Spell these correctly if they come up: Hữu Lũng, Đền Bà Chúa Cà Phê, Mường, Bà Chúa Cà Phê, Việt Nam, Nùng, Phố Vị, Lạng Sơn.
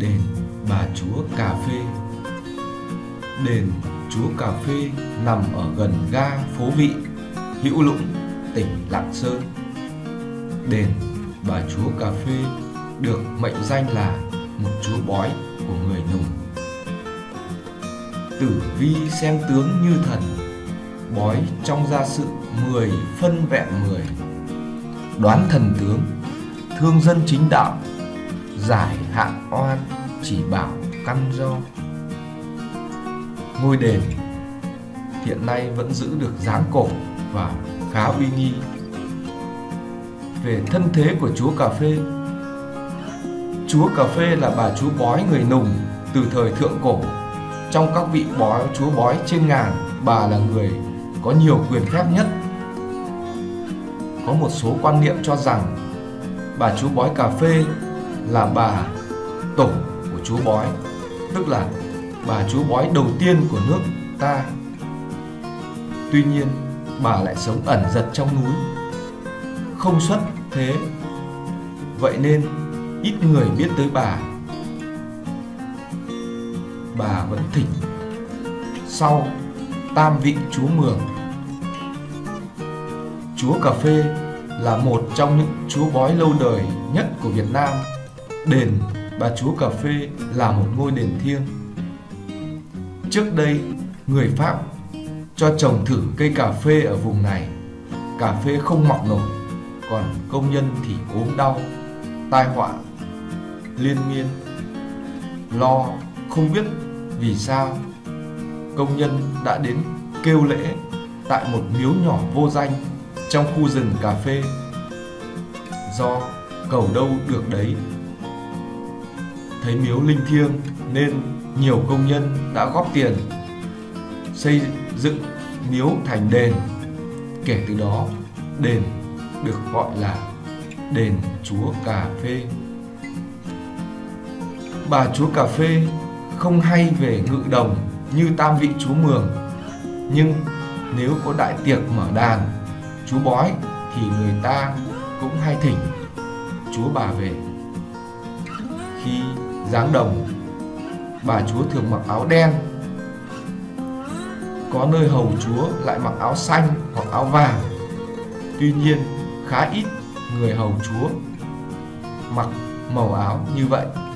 Đền Bà Chúa Cà Phê. Đền Chúa Cà Phê nằm ở gần ga Phố Vị, Hữu Lũng, tỉnh Lạng Sơn. Đền Bà Chúa Cà Phê được mệnh danh là một chúa bói của người Nùng. Tử vi xem tướng như thần, bói trong gia sự 10 phân vẹn 10. Đoán thần tướng, thương dân chính đạo, giải hạn oan, chỉ bảo căn do. Ngôi đền hiện nay vẫn giữ được dáng cổ và khá uy nghi. Về thân thế của chúa cà phê, chúa cà phê là bà chúa bói người Nùng từ thời thượng cổ. Trong các vị chúa bói trên ngàn, bà là người có nhiều quyền phép nhất. Có một số quan niệm cho rằng bà chúa bói cà phê là bà tổ của chúa bói, tức là bà chúa bói đầu tiên của nước ta. Tuy nhiên, bà lại sống ẩn dật trong núi, không xuất thế, vậy nên ít người biết tới bà. Bà vẫn thỉnh sau tam vị chúa Mường. Chúa Cà Phê là một trong những chúa bói lâu đời nhất của Việt Nam. Đền Bà Chúa Cà Phê là một ngôi đền thiêng. Trước đây, người Pháp cho trồng thử cây cà phê ở vùng này. Cà phê không mọc nổi, còn công nhân thì ốm đau, tai họa liên miên. Lo không biết vì sao, công nhân đã đến kêu lễ tại một miếu nhỏ vô danh trong khu rừng cà phê. Do cầu đâu được đấy, thấy miếu linh thiêng nên nhiều công nhân đã góp tiền xây dựng miếu thành đền. Kể từ đó, đền được gọi là Đền Chúa Cà Phê. Bà Chúa Cà Phê không hay về ngự đồng như tam vị chúa Mường, nhưng nếu có đại tiệc mở đàn chúa bói thì người ta cũng hay thỉnh chúa bà về. Khi giáng đồng, bà chúa thường mặc áo đen, có nơi hầu chúa lại mặc áo xanh hoặc áo vàng. Tuy nhiên, khá ít người hầu chúa mặc màu áo như vậy.